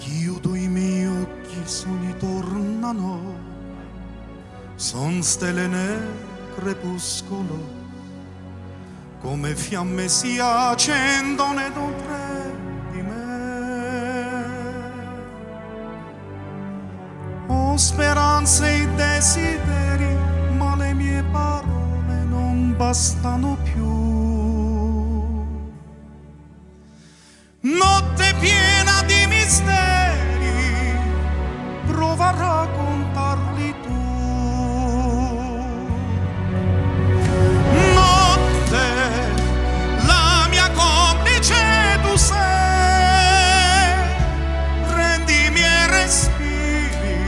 Chiudo i miei occhi, sono intorno, son stelle nel crepuscolo, come fiamme si accendono dentro di me. Ho speranze e desideri, ma le mie parole non bastano più. Notte piena di misteri, prova a raccontarli tu. Notte, la mia complice tu sei, rendi i miei respiri,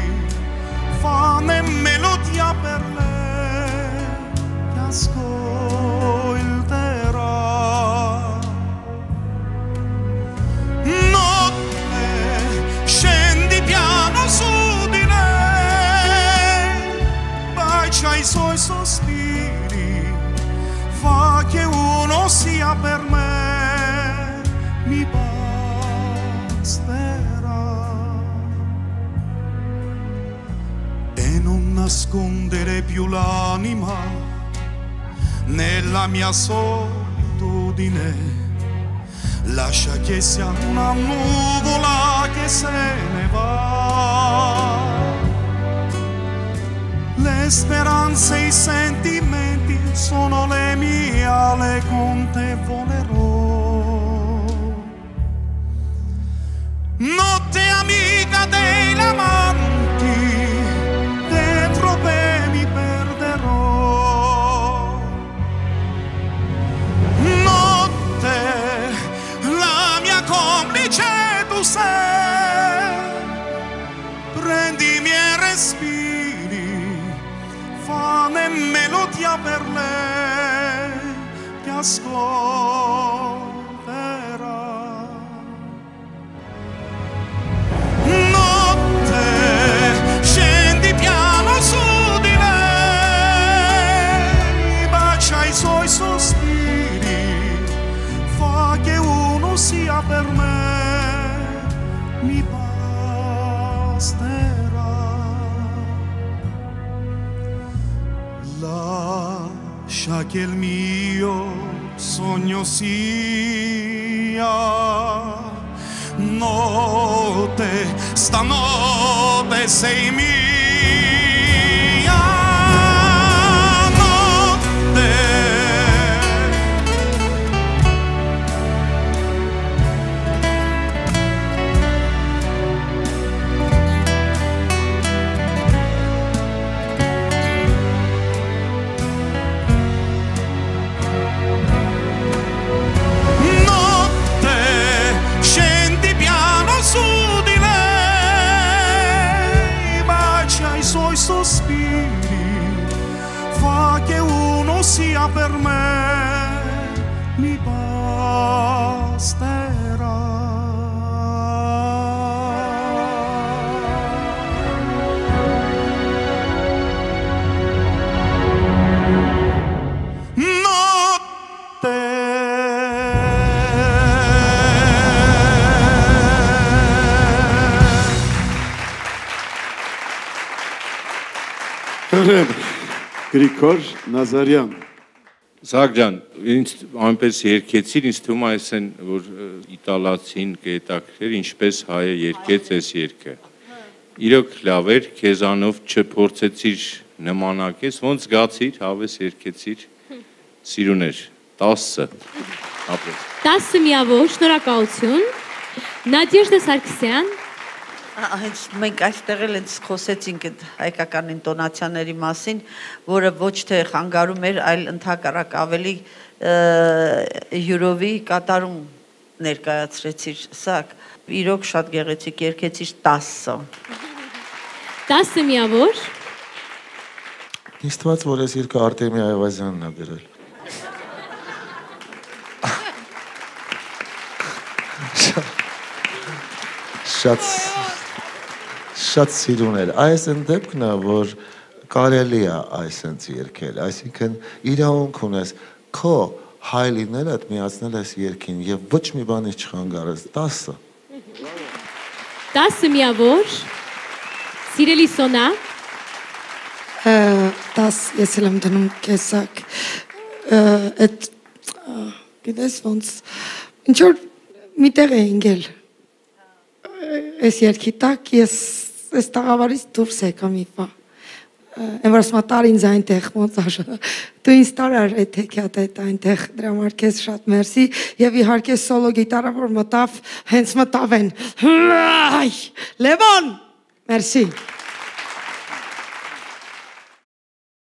fame e melodia per lei, ti ascolterò. I suoi sospiri, fa che uno sia per me, mi basterà. E non nascondere più l'anima nella mia solitudine, lascia che sia una nuvola che se ne va. Le speranze e i sentimenti sono le mie ale, con te volerò. Notte amica dei lamanti, dentro te mi perderò. Notte, la mia complice tu sei, prendi i miei respiri, fame e melodia per lei, ti ascolterà. Notte, scendi piano su di lei, bacia i suoi sospiri, fa che uno sia per me, mi basterà. Lascia che il mio sogno sia notte, stanotte sei mia notte. Sospiri, fa che uno sia per me, mi basterà. Գրիգոր Նազարյան Զագջան, ինձ այնպես երկեցին, ինձ թվում է այսեն, որ իտալացին կետաքրքրեր, ինչպես հայը երկեց այս երգը։ Իրոք լավ էր, քեզանով չփորձեցիր նմանակես, ոնց զգացիր, հավես երկեցիր, սիրուն էր, 10-ը, ապրես։ 10 միավոր, շնորհակալություն, Նադեժդա Սարգսյան։ Մենք այստեղ էլ խոսեցինք հայկական ինտոնացիաների մասին, որը ոչ թե խանգարում էր, այլ ընդհակառակ ավելի յուրովի կատարում ներկայացրեցիր, սակ իրոք շատ գեղեցիկ երգեցիր 10-ը։ 10-ը միավոր։ Ինձ թվաց, որ այս երգը Արտեմի Այվազյանն է գրել։ Շատ շատ սիրուն էր, այս են դեպքն է, որ կարելի է այս ենց երկել, այսինքն իրավունք ունես, քո հայ լինելդ միացնել ես երկին և ոչ մի բանից չխանգարես, 10-ը։ Tasım Yavor, Sireli Sona. Das Jeselem Danum Kesak. Et gides vons. Închor mitere ingel. Es yerkitak es estagavaris turse kamifa. Emvarsmatar in Zintech montaj. Tu instalar etekiat et Zintech dramarkes shat mersi եւ իհարկե solo գիտարա որ մտավ հենց մտավ են. Լևոն, mersi.